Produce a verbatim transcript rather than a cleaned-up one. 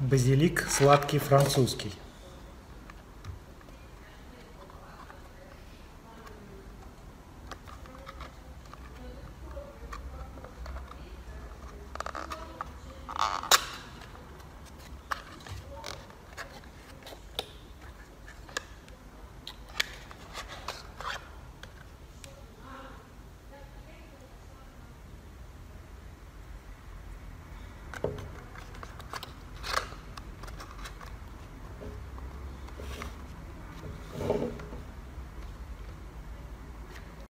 базилик сладкий французский.